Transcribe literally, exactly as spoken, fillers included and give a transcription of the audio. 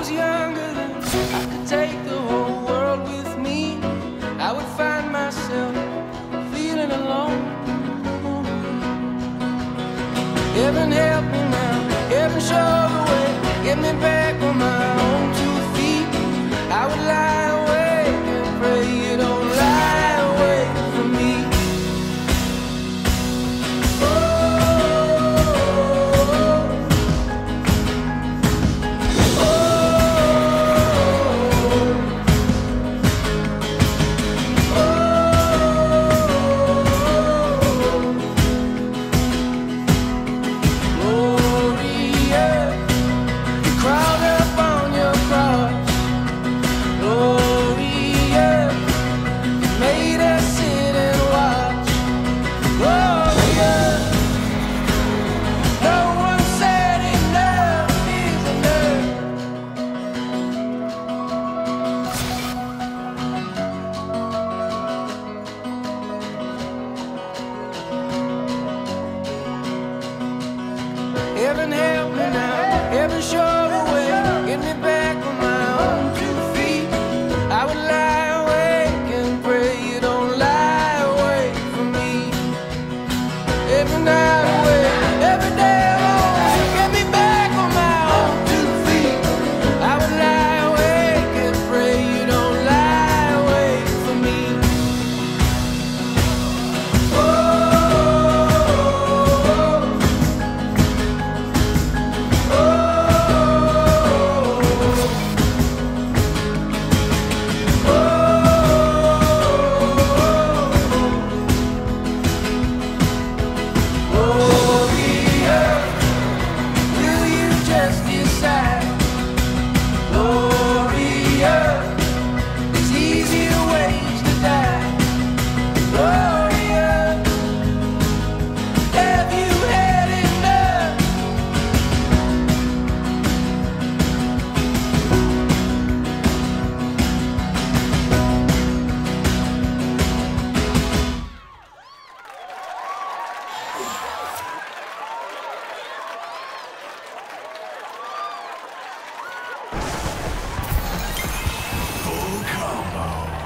was younger, than I could take the whole world with me. I would find myself feeling alone. Heaven help me now, heaven show the way, get me back on my own two feet. I would lie awake and pray you don't lie awake for me. Heaven help me now, heaven show the way, get me back on my own two feet. I would lie awake and pray you don't lie awake for me. Every night away, every day alone, get me back on my own two feet. I would lie awake and pray you don't lie awake for me. Oh. Combo.